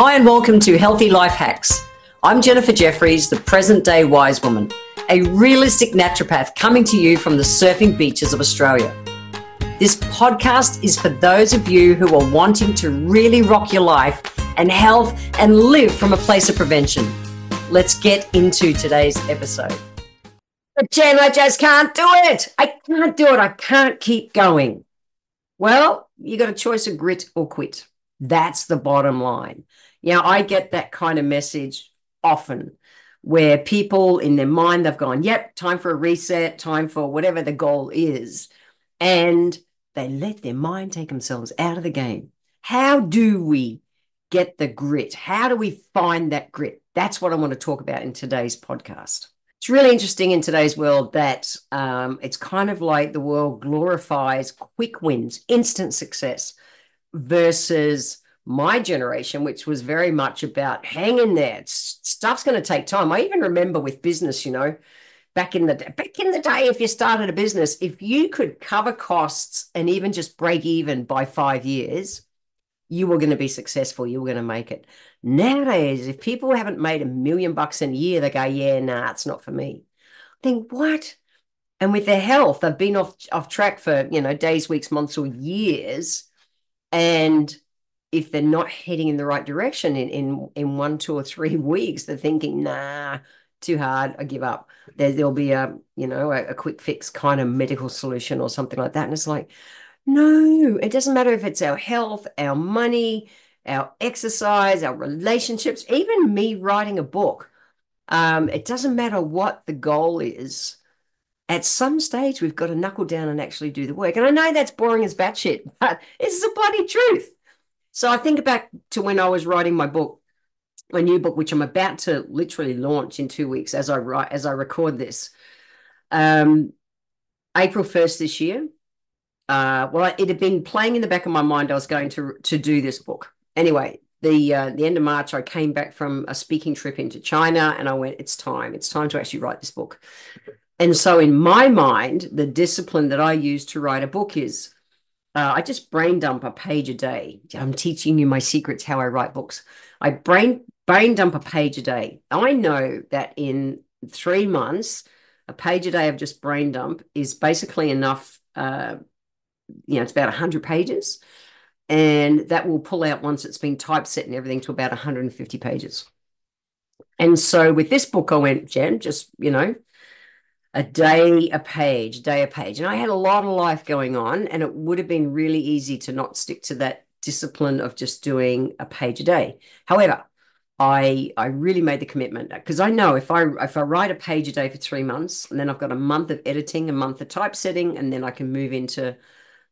Hi and welcome to Healthy Life Hacks. I'm Jennifer Jefferies, the present-day wise woman, a realistic naturopath coming to you from the surfing beaches of Australia. This podcast is for those of you who are wanting to really rock your life and health and live from a place of prevention. Let's get into today's episode. But Jen, I just can't do it. I can't do it. I can't keep going. Well, you got a choice of grit or quit. That's the bottom line. You know, I get that kind of message often where people in their mind, they've gone, yep, time for a reset, time for whatever the goal is. And they let their mind take themselves out of the game. How do we get the grit? How do we find that grit? That's what I want to talk about in today's podcast. It's really interesting in today's world that it's kind of like the world glorifies quick wins, instant success, versus my generation, which was very much about hang in there. Stuff's going to take time. I even remember with business, you know, back in the day, if you started a business, if you could cover costs and even just break even by 5 years, you were going to be successful. You were going to make it. Nowadays, if people haven't made $1 million in a year, they go, yeah, nah, it's not for me. I think, what? And with their health, they've been off track for, you know, days, weeks, months, or years. And if they're not heading in the right direction in 1, 2, or 3 weeks, they're thinking, nah, too hard, I give up. There'll be a quick fix kind of medical solution or something like that. And it's like, no, it doesn't matter if it's our health, our money, our exercise, our relationships, even me writing a book. It doesn't matter what the goal is. At some stage, we've got to knuckle down and actually do the work. And I know that's boring as batshit, but it's the bloody truth. So I think back to when I was writing my book, my new book, which I'm about to literally launch in 2 weeks as I record this. April 1st this year. It had been playing in the back of my mind I was going to do this book. Anyway, the end of March, I came back from a speaking trip into China and I went, it's time. It's time to actually write this book. And so in my mind, the discipline that I use to write a book is I just brain dump a page a day. I'm teaching you my secrets, how I write books. I brain dump a page a day. I know that in 3 months, a page a day of just brain dump is basically enough. It's about 100 pages. And that will pull out once it's been typeset and everything to about 150 pages. And so with this book, I went, Jen, just, you know, a day, a page, day, a page. And I had a lot of life going on and it would have been really easy to not stick to that discipline of just doing a page a day. However, I really made the commitment because I know if I write a page a day for 3 months and then I've got a month of editing, a month of typesetting, and then I can move into,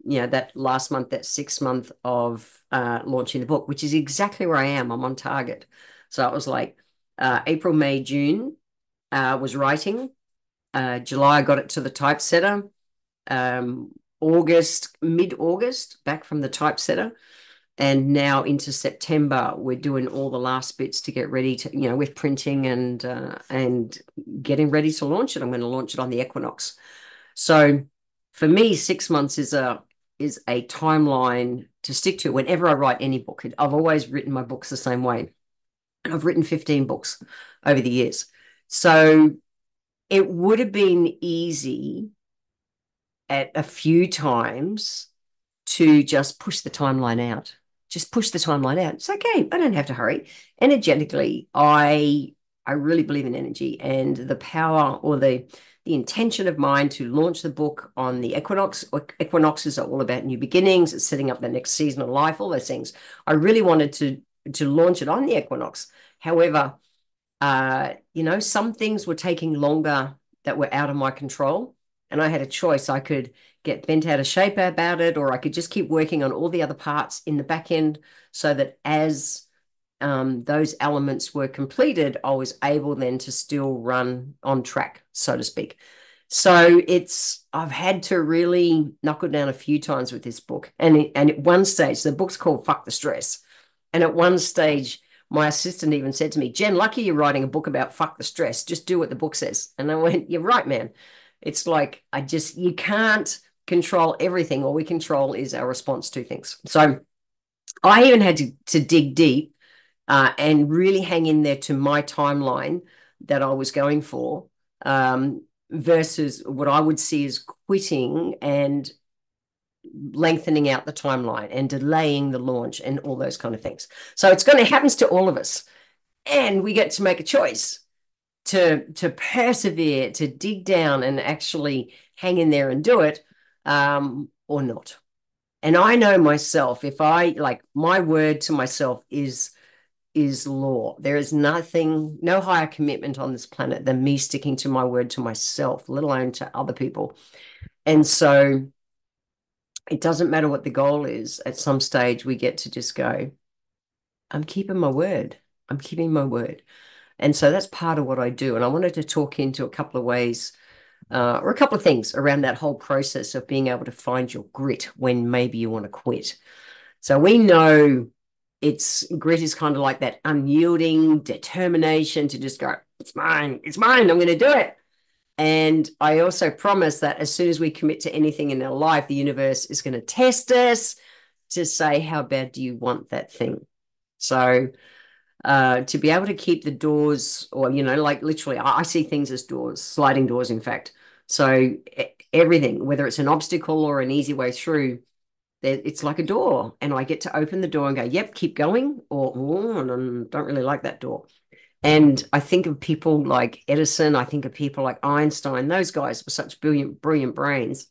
you know, that last month, that 6 month of launching the book, which is exactly where I am. I'm on target. So it was like April, May, June was writing. July, I got it to the typesetter. Mid-August, back from the typesetter. And now into September, we're doing all the last bits to get ready to, you know, with printing and getting ready to launch it. I'm going to launch it on the equinox. So for me, 6 months is a timeline to stick to whenever I write any book. I've always written my books the same way. And I've written 15 books over the years. So it would have been easy at a few times to just push the timeline out. It's okay. I don't have to hurry. Energetically, I really believe in energy and the power or the intention of mine to launch the book on the equinox. Equinoxes are all about new beginnings. It's setting up the next season of life, all those things. I really wanted to launch it on the equinox. However, some things were taking longer that were out of my control and I had a choice. I could get bent out of shape about it or I could just keep working on all the other parts in the back end so that as those elements were completed, I was able then to still run on track, so to speak. So I've had to really knuckle down a few times with this book. And at one stage, the book's called Fuck the Stress. And at one stage, my assistant even said to me, Jen, lucky you're writing a book about fuck the stress. Just do what the book says. And I went, you're right, man. It's like, you can't control everything. All we control is our response to things. So I even had to dig deep and really hang in there to my timeline that I was going for, versus what I would see as quitting and lengthening out the timeline and delaying the launch and all those kind of things. So it's going to happen to all of us. And we get to make a choice to persevere, to dig down and actually hang in there and do it, or not. And I know myself, if I, like, my word to myself is law. There is nothing, no higher commitment on this planet than me sticking to my word to myself, let alone to other people. And so it doesn't matter what the goal is. At some stage, we get to just go, I'm keeping my word. I'm keeping my word. And so that's part of what I do. And I wanted to talk into a couple of ways, or a couple of things around that whole process of being able to find your grit when maybe you want to quit. So we know it's grit is kind of like that unyielding determination to just go, it's mine, I'm going to do it. And I also promise that as soon as we commit to anything in our life, the universe is going to test us to say, how bad do you want that thing? So to be able to keep the doors, or, you know, like literally, I see things as doors, sliding doors, in fact. So everything, whether it's an obstacle or an easy way through, it's like a door, and I get to open the door and go, yep, keep going, or don't really like that door. And I think of people like Edison, I think of people like Einstein. Those guys were such brilliant, brilliant brains,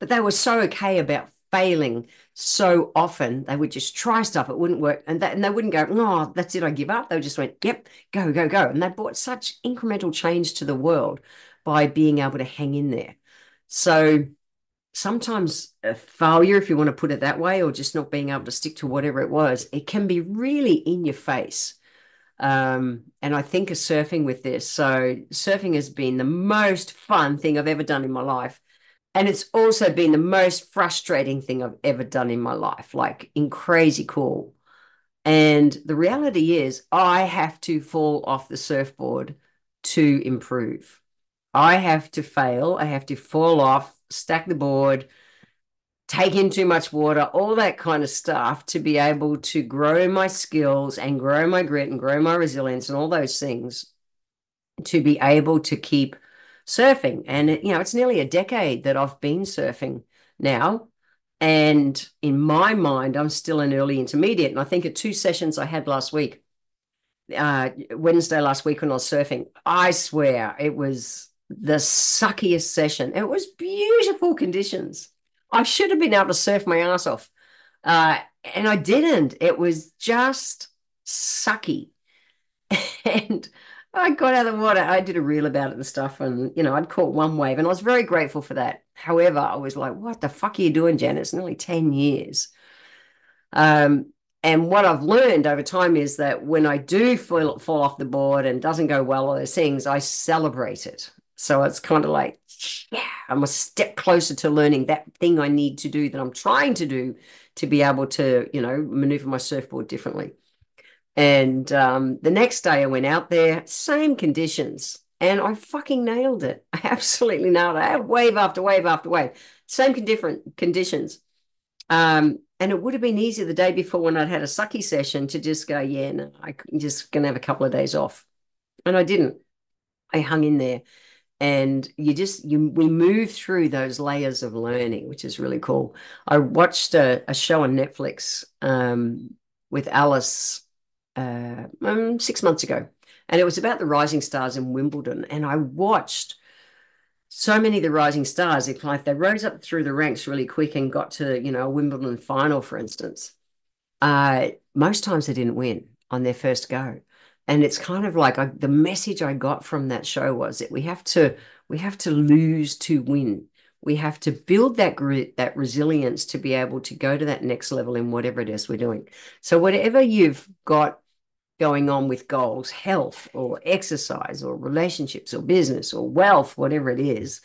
but they were so okay about failing so often. They would just try stuff. It wouldn't work. And they wouldn't go, no, that's it, I give up. They just went, yep, go, go, go. And they brought such incremental change to the world by being able to hang in there. So sometimes a failure, if you want to put it that way, or just not being able to stick to whatever it was, it can be really in your face. And I think of surfing with this. So surfing has been the most fun thing I've ever done in my life. And it's also been the most frustrating thing I've ever done in my life, like in crazy cool. And the reality is I have to fall off the surfboard to improve. I have to fail. I have to fall off, stack the board, take in too much water, all that kind of stuff to be able to grow my skills and grow my grit and grow my resilience and all those things to be able to keep surfing. And, you know, it's nearly a decade that I've been surfing now. And in my mind, I'm still an early intermediate. And I think at 2 sessions I had last week, Wednesday last week when I was surfing, I swear it was the suckiest session. It was beautiful conditions. I should have been able to surf my ass off. And I didn't. It was just sucky. And I got out of the water. I did a reel about it and stuff. And, you know, I'd caught one wave and I was very grateful for that. However, I was like, what the fuck are you doing, Jan? It's nearly 10 years. And what I've learned over time is that when I do fall off the board and doesn't go well, all those things, I celebrate it. So it's kind of like, yeah, I'm a step closer to learning that thing I need to do that I'm trying to do to be able to, you know, maneuver my surfboard differently. And the next day I went out there, same conditions, and I fucking nailed it. I absolutely nailed it. I had wave after wave after wave, same different conditions. And it would have been easier the day before when I'd had a sucky session to just go, yeah, no, I'm just going to have a couple of days off. And I didn't. I hung in there. And we move through those layers of learning, which is really cool. I watched a show on Netflix with Alice 6 months ago, and it was about the rising stars in Wimbledon. And I watched so many of the rising stars. It's like they rose up through the ranks really quick and got to, you know, a Wimbledon final, for instance. Most times they didn't win on their first go. And it's kind of like the message I got from that show was that we have to lose to win. We have to build that grit, that resilience to be able to go to that next level in whatever it is we're doing. So whatever you've got going on with goals, health or exercise or relationships or business or wealth, whatever it is,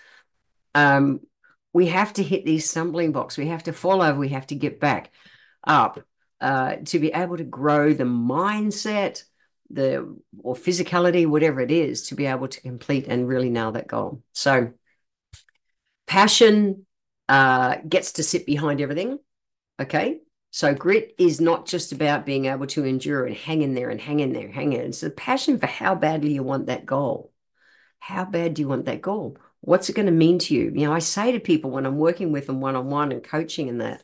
we have to hit these stumbling blocks. We have to fall over. We have to get back up to be able to grow the mindset, or physicality, whatever it is, to be able to complete and really nail that goal. So passion gets to sit behind everything, okay? So grit is not just about being able to endure and hang in there. It's the passion for how badly you want that goal. How bad do you want that goal? What's it going to mean to you? You know, I say to people when I'm working with them one-on-one and coaching and that,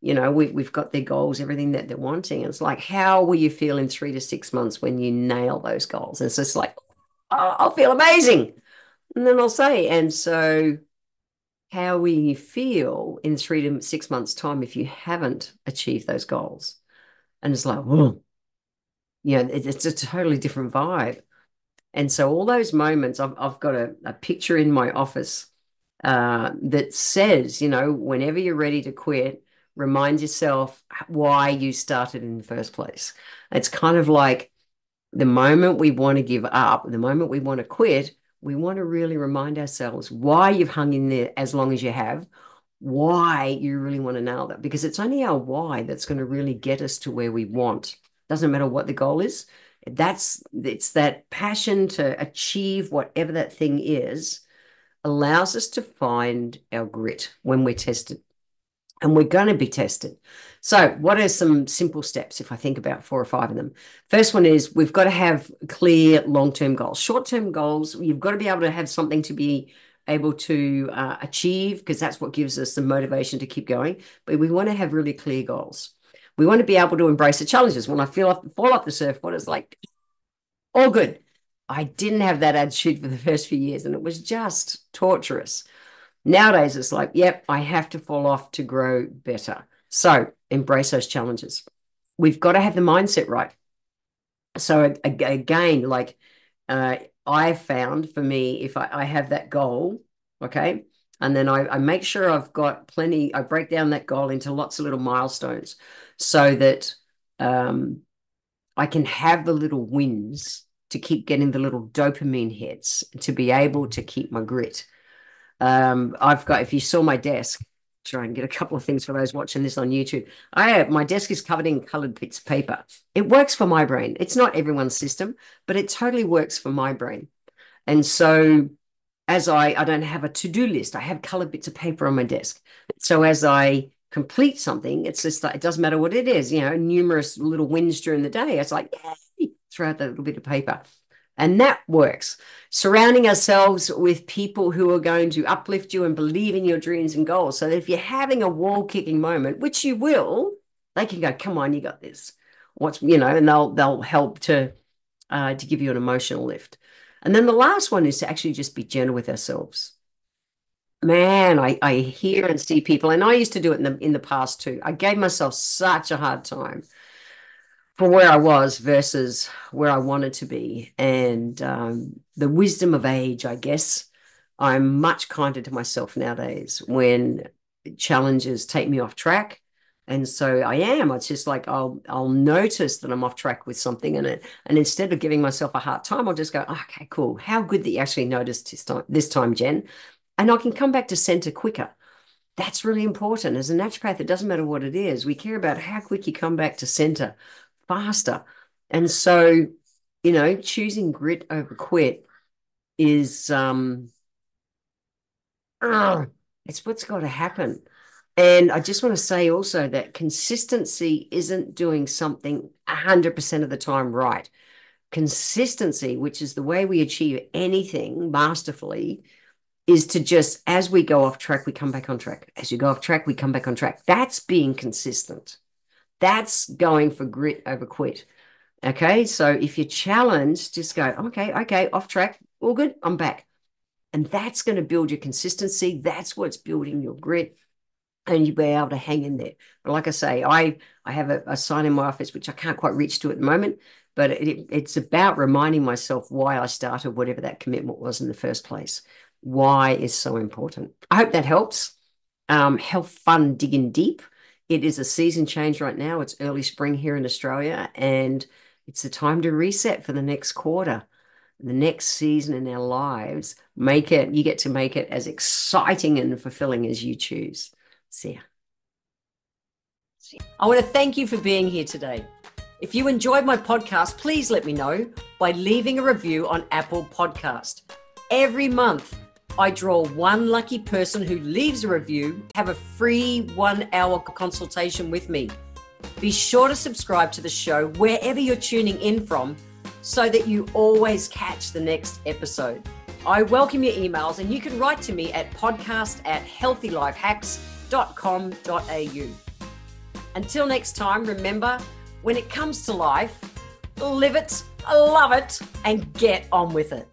you know, we've got their goals, everything that they're wanting. It's like, how will you feel in 3 to 6 months when you nail those goals? And so it's like, oh, I'll feel amazing. And then I'll say, and so how will you feel in 3 to 6 months' time if you haven't achieved those goals? And it's like, oh, yeah, it's a totally different vibe. And so all those moments, I've got a picture in my office that says, you know, whenever you're ready to quit, remind yourself why you started in the first place. It's kind of like the moment we want to give up, the moment we want to quit, we want to really remind ourselves why you've hung in there as long as you have, why you really want to nail that, because it's only our why that's going to really get us to where we want. Doesn't matter what the goal is. It's that passion to achieve whatever that thing is allows us to find our grit when we're tested, and we're going to be tested. So what are some simple steps if I think about 4 or 5 of them? First one is we've got to have clear long-term goals. Short-term goals, you've got to be able to have something to be able to achieve, because that's what gives us the motivation to keep going. But we want to have really clear goals. We want to be able to embrace the challenges. When I fall off the surfboard, it's like, all good. I didn't have that attitude for the first few years, and it was just torturous. Nowadays, it's like, yep, I have to fall off to grow better. So embrace those challenges. We've got to have the mindset right. So again, like I found for me, if I have that goal, okay, and then I make sure I've got plenty, I break down that goal into lots of little milestones so that I can have the little wins to keep getting the little dopamine hits to be able to keep my grit. I've got, if you saw my desk, try and get a couple of things for those watching this on YouTube. My desk is covered in coloured bits of paper. It works for my brain. It's not everyone's system, but it totally works for my brain. And so as I don't have a to-do list, I have coloured bits of paper on my desk. So as I complete something, it's just like, it doesn't matter what it is, you know, numerous little wins during the day. It's like, yay, throw out that little bit of paper. And that works. Surrounding ourselves with people who are going to uplift you and believe in your dreams and goals. So that if you're having a wall-kicking moment, which you will, they can go, come on, you got this. And they'll help to give you an emotional lift. And then the last one is to actually just be gentle with ourselves. Man, I hear and see people, and I used to do it in the past too. I gave myself such a hard time for where I was versus where I wanted to be. And the wisdom of age, I guess, I'm much kinder to myself nowadays when challenges take me off track. And so I am. It's just like I'll notice that I'm off track with something in it. And instead of giving myself a hard time, I'll just go, okay, cool. How good that you actually noticed this time, Jen. And I can come back to center quicker. That's really important. As a naturopath, it doesn't matter what it is. We care about how quick you come back to center faster. And so, you know, choosing grit over quit is, it's what's got to happen. And I just want to say also that consistency isn't doing something 100% of the time right. Consistency, which is the way we achieve anything masterfully, is to just, as we go off track, we come back on track. As you go off track, we come back on track. That's being consistent. That's going for grit over quit. Okay, so if you're challenged, just go, okay, off track, all good, I'm back. And that's going to build your consistency. That's what's building your grit. And you'll be able to hang in there. But like I say, I have a sign in my office, which I can't quite reach to at the moment, but it's about reminding myself why I started whatever that commitment was in the first place. Why is so important. I hope that helps. Have fun digging deep. It is a season change right now. It's early spring here in Australia, and it's the time to reset for the next quarter, the next season in our lives. You get to make it as exciting and fulfilling as you choose. See ya. I want to thank you for being here today. If you enjoyed my podcast, please let me know by leaving a review on Apple Podcast. Every month, I draw one lucky person who leaves a review, have a free 1-hour consultation with me. Be sure to subscribe to the show wherever you're tuning in from so that you always catch the next episode. I welcome your emails, and you can write to me at podcast@healthylifehacks.com.au. Until next time, remember, when it comes to life, live it, love it, and get on with it.